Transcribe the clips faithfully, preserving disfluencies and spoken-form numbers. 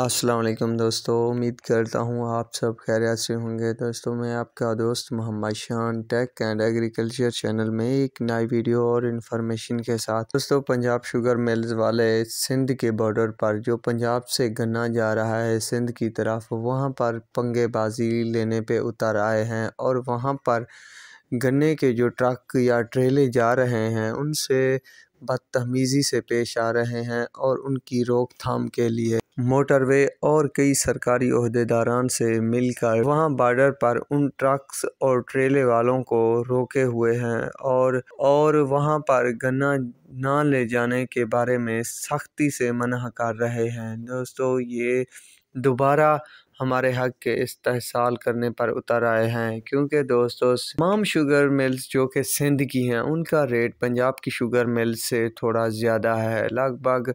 अस्सलाम वालेकुम दोस्तों, उम्मीद करता हूँ आप सब खैरियत से होंगे। दोस्तों, मैं आपका दोस्त मोहम्मद शान टेक एंड एग्रीकल्चर चैनल में एक नई वीडियो और इन्फॉर्मेशन के साथ। दोस्तों, पंजाब शुगर मिल्स वाले सिंध के बॉर्डर पर जो पंजाब से गन्ना जा रहा है सिंध की तरफ, वहाँ पर पंगेबाजी लेने पे उतर आए हैं और वहाँ पर गन्ने के जो ट्रक या ट्रेले जा रहे हैं उनसे बदतमीज़ी से पेश आ रहे हैं और उनकी रोकथाम के लिए मोटरवे और कई सरकारी अहदेदारान से मिलकर वहां बॉर्डर पर उन ट्रक्स और ट्रेले वालों को रोके हुए हैं और और वहां पर गन्ना ना ले जाने के बारे में सख्ती से मना कर रहे हैं। दोस्तों, ये दोबारा हमारे हक के इस्तेहसाल करने पर उतर आए हैं, क्योंकि दोस्तों तमाम शुगर मिल्स जो कि सिंध की हैं उनका रेट पंजाब की शुगर मिल से थोड़ा ज़्यादा है, लगभग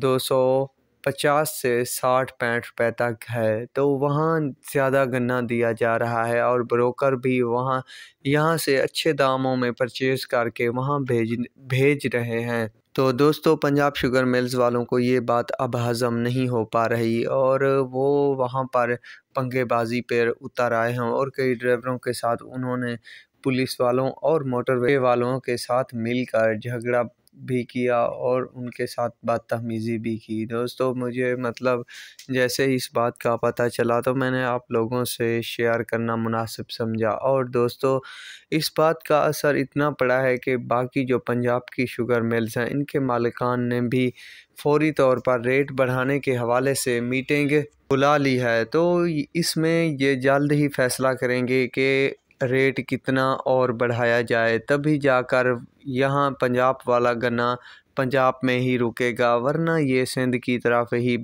दो सौ पचास से साठ पैंठ रुपये तक है। तो वहाँ ज़्यादा गन्ना दिया जा रहा है और ब्रोकर भी वहाँ यहाँ से अच्छे दामों में परचेज़ करके वहाँ भेज भेज रहे हैं। तो दोस्तों, पंजाब शुगर मिल्स वालों को ये बात अब हज़म नहीं हो पा रही और वो वहाँ पर पंगेबाजी पर उतर आए हैं और कई ड्राइवरों के साथ उन्होंने पुलिस वालों और मोटरवे वालों के साथ मिलकर झगड़ा भी किया और उनके साथ बदतमीज़ी भी की। दोस्तों, मुझे मतलब जैसे ही इस बात का पता चला तो मैंने आप लोगों से शेयर करना मुनासिब समझा। और दोस्तों, इस बात का असर इतना पड़ा है कि बाकी जो पंजाब की शुगर मिल्स हैं इनके मालिकान ने भी फौरी तौर पर रेट बढ़ाने के हवाले से मीटिंग बुला ली है। तो इसमें ये जल्द ही फैसला करेंगे कि रेट कितना और बढ़ाया जाए, तभी जाकर यहाँ पंजाब वाला गन्ना पंजाब में ही रुकेगा, वरना ये सिंध की तरफ ही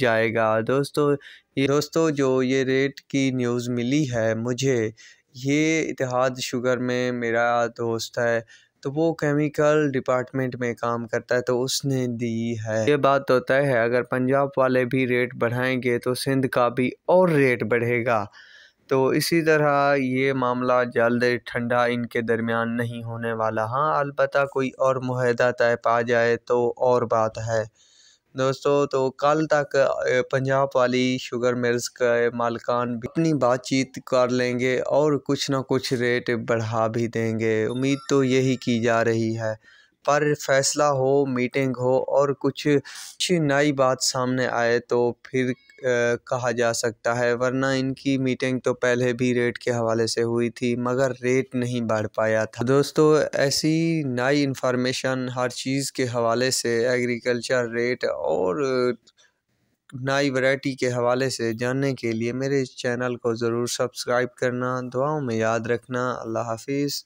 जाएगा। दोस्तों ये दोस्तों जो ये रेट की न्यूज़ मिली है मुझे, ये इतिहाद शुगर में मेरा दोस्त है तो वो केमिकल डिपार्टमेंट में काम करता है, तो उसने दी है। ये बात तो तय है, अगर पंजाब वाले भी रेट बढ़ाएंगे तो सिंध का भी और रेट बढ़ेगा। तो इसी तरह ये मामला जल्द ठंडा इनके दरमियान नहीं होने वाला। हाँ, अलबत्ता कोई और मुहैदा तय पा जाए तो और बात है। दोस्तों, तो कल तक पंजाब वाली शुगर मिल्स के मालिकान अपनी बातचीत कर लेंगे और कुछ ना कुछ रेट बढ़ा भी देंगे, उम्मीद तो यही की जा रही है। पर फैसला हो, मीटिंग हो और कुछ अच्छी नई बात सामने आए तो फिर Uh, कहा जा सकता है, वरना इनकी मीटिंग तो पहले भी रेट के हवाले से हुई थी मगर रेट नहीं बढ़ पाया था। दोस्तों, ऐसी नई इन्फॉर्मेशन हर चीज़ के हवाले से, एग्रीकल्चर रेट और नई वैरायटी के हवाले से जानने के लिए मेरे इस चैनल को ज़रूर सब्सक्राइब करना, दुआओं में याद रखना। अल्लाह हाफिज़।